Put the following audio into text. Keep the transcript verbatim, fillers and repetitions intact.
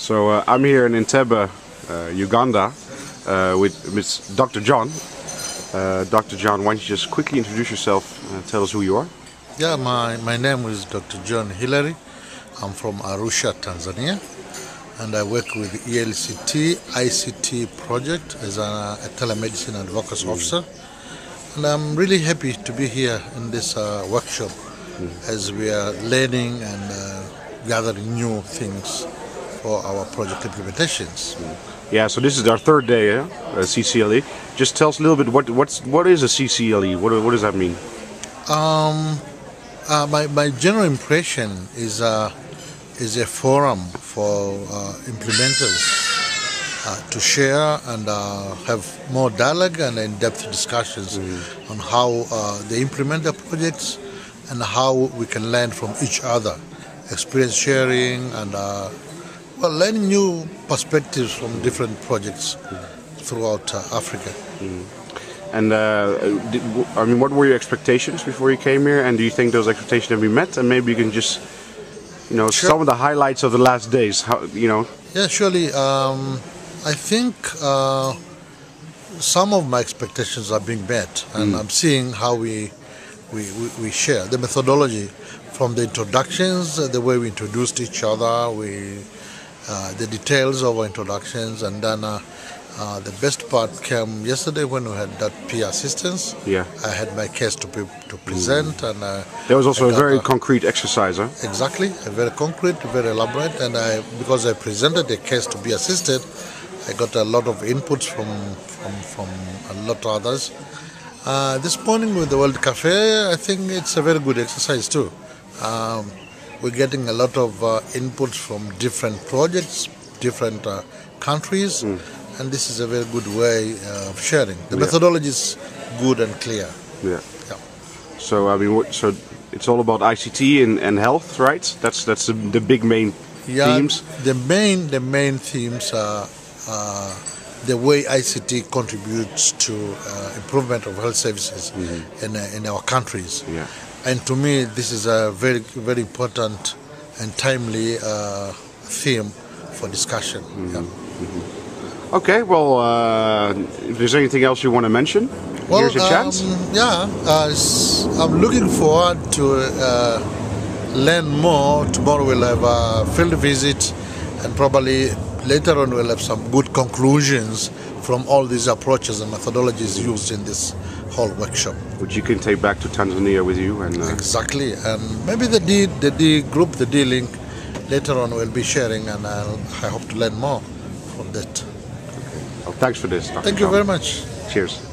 So uh, I'm here in Entebbe, uh, Uganda, uh, with Miz Doctor John. Uh, Doctor John, why don't you just quickly introduce yourself and tell us who you are? Yeah, my, my name is Doctor John Hillary. I'm from Arusha, Tanzania, and I work with the E L C T, I C T project as a, a telemedicine and advocacy mm. officer. And I'm really happy to be here in this uh, workshop mm. as we are learning and uh, gathering new things for our project implementations. Mm. Yeah, so this is our third day, yeah? uh, C C L E. Just tell us a little bit, what what's, what is a C C L E? What, what does that mean? Um, uh, my, my general impression is uh, is a forum for uh, implementers uh, to share and uh, have more dialogue and in-depth discussions mm. on how uh, they implement their projects and how we can learn from each other. Experience sharing and uh, well, learning new perspectives from different projects mm. throughout uh, Africa. Mm. And uh, did, I mean, what were your expectations before you came here, and do you think those expectations have been met? And maybe you can just, you know, sure. some of the highlights of the last days. How, you know? Yeah, surely. Um, I think uh, some of my expectations are being met, and mm. I'm seeing how we, we we we share the methodology, from the introductions, the way we introduced each other, we uh, the details of our introductions, and then. Uh, Uh, the best part came yesterday when we had that peer assistance. Yeah, I had my case to pre to present, mm. and uh, there was also a very uh, concrete exercise. Huh? Exactly, a very concrete, very elaborate, and I because I presented a case to be assisted, I got a lot of inputs from from from a lot of others. Uh, this morning with the World Cafe, I think it's a very good exercise too. Um, we're getting a lot of uh, inputs from different projects, different uh, countries. Mm. And this is a very good way of sharing. The yeah. methodology is good and clear. Yeah. yeah. So I mean, what, so it's all about I C T and, and health, right? That's that's the, the big main yeah, themes. The main the main themes are uh, the way I C T contributes to uh, improvement of health services mm-hmm. in uh, in our countries. Yeah. And to me, this is a very very important and timely uh, theme for discussion. Mm-hmm. Yeah. Mm-hmm. Okay, well, uh, if there's anything else you want to mention, well, here's your um, chance. Yeah, uh, I'm looking forward to uh, learn more. Tomorrow we'll have a field visit, and probably later on we'll have some good conclusions from all these approaches and methodologies used in this whole workshop. Which you can take back to Tanzania with you. and uh... Exactly, and maybe the D, the D group, the D link, later on we'll be sharing, and I'll, I hope to learn more from that. Well, thanks for this, Doctor Thank you John. Very much. Cheers.